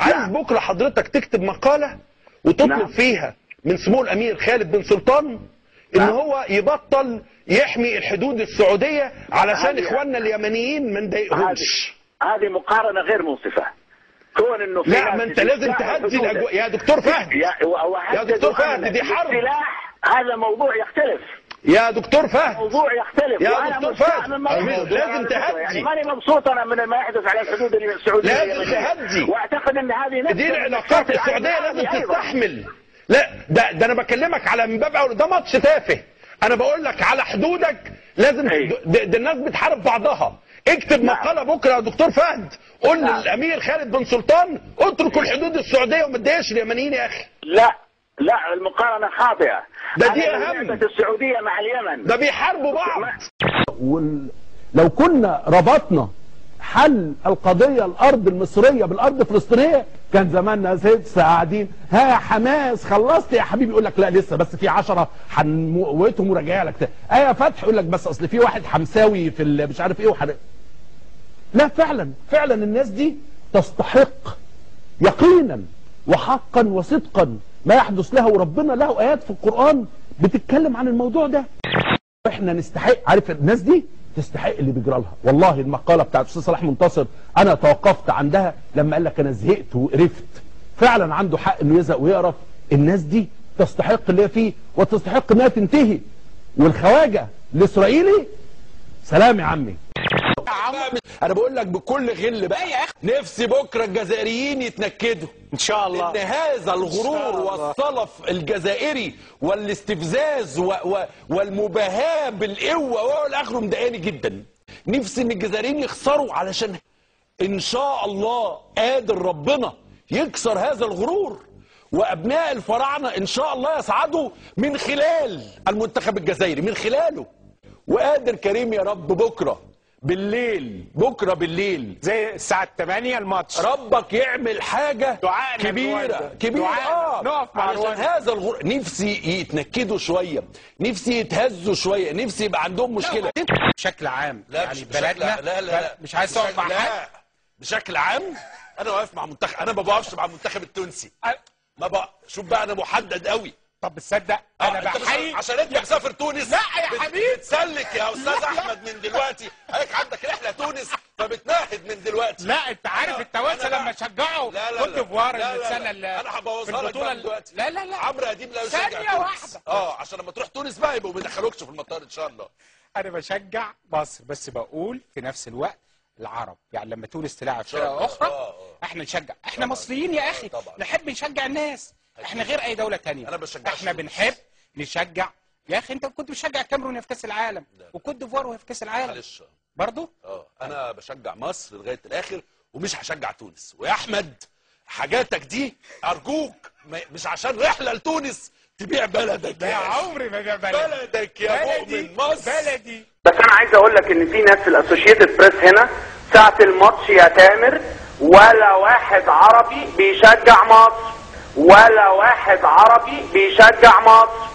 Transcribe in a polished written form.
عايز بكره حضرتك تكتب مقاله وتطلب فيها من سمو الامير خالد بن سلطان ان هو يبطل يحمي الحدود السعوديه علشان اخواننا اليمنيين ما نضايقهمش. هذه مقارنه غير منصفه. كون انه لا، ما انت لازم تهدي الاجواء يا دكتور فهد. يا دكتور فهد دي حرب. هذا موضوع يختلف. يا دكتور فهد موضوع يختلف. يا دكتور فهد لازم تهدي. يعني ماني مبسوط انا من ما يحدث على الحدود السعوديه. لازم تهدي. واعتقد ان هذه نفس دي العلاقات السعوديه لازم تستحمل. لا ده انا بكلمك على من باب ده ماتش تافه. انا بقول لك على حدودك لازم ده الناس بتحارب بعضها. اكتب مقاله بكره يا دكتور فهد، قول للامير خالد بن سلطان اتركوا الحدود السعوديه وما تضايقش اليمنيين يا اخي. لا المقارنه خاطئه. ده دي اهم. السعوديه مع اليمن ده بيحاربوا بعض. لو كنا ربطنا حل القضيه الارض المصريه بالارض الفلسطينيه كان زماننا لسه قاعدين ها حماس خلصت يا حبيبي، يقول لك لا لسه بس في 10 هنموتهم وراجع لك تاني. ايه فتح يقول لك بس اصل في واحد حمساوي في مش عارف ايه وحرق. لا فعلا فعلا الناس دي تستحق يقينا وحقا وصدقا ما يحدث لها، وربنا له ايات في القران بتتكلم عن الموضوع ده. احنا نستحق، عارف الناس دي تستحق اللي بيجرى لها. والله المقاله بتاعت الاستاذ صلاح منتصر انا توقفت عندها لما قال لك انا زهقت وقرفت. فعلا عنده حق انه يزهق ويقرف. الناس دي تستحق اللي هي فيه وتستحق انها تنتهي. والخواجه الاسرائيلي سلام يا عمي. انا بقول لك بكل غل بقى يا اخي، نفسي بكره الجزائريين يتنكدوا ان شاء الله، ان هذا الغرور والصلف الجزائري والاستفزاز والمباهاه بالقوه والاخر مضايقاني جدا. نفسي ان الجزائريين يخسروا علشان ان شاء الله قادر ربنا يكسر هذا الغرور، وابناء الفراعنه ان شاء الله يصعدوا من خلال المنتخب الجزائري من خلاله. وقادر كريم يا رب بكره بالليل، بكره بالليل زي الساعه 8 الماتش، ربك يعمل حاجه كبيره كبيره نقف مع هذا الغرور. نفسي يتنكدوا شويه، نفسي يتهزوا شويه، نفسي يبقى عندهم مشكله بشكل عام. لا يعني بلدنا لا مش عايز تقف مع حد بشكل عام. انا واقف مع منتخب، انا ما بقفش مع المنتخب التونسي ما بقى. شوف بقى انا محدد قوي. طب تصدق انا بحيي عشان انت مسافر تونس. لا يا حبيبي بتسلك يا استاذ احمد من دلوقتي، هيك عندك رحله تونس فبتناهد من دلوقتي. لا انت عارف التوانسه لما شجعوا كنت في ورا السنه اللي انا هبوظها لك دلوقتي. لا لا لا عمرو اديب لا يشجع ثانيه واحده عشان لما تروح تونس بقى يبقوا ما يدخلوكش في المطار ان شاء الله. انا بشجع مصر بس بقول في نفس الوقت العرب، يعني لما تونس تلاعب فرقه اخرى احنا نشجع. احنا مصريين يا اخي نحب نشجع الناس، احنا غير اي دوله ثانيه. احنا بنحب نشجع يا اخي. انت كنت بتشجع الكاميرون في كاس العالم وكوت ديفوار وهي في كاس العالم. معلش برضه انا بشجع مصر لغايه الاخر ومش هشجع تونس. ويا احمد حاجاتك دي ارجوك مش عشان رحله لتونس تبيع بلدك يا عمري. بلدك يا مؤمن مصر بلدي. بس انا عايز اقول لك ان في ناس في الاسوشيتد بريس هنا ساعه الماتش يا تامر ولا واحد عربي بيشجع مصر. ولا واحد عربي بيشجع مصر.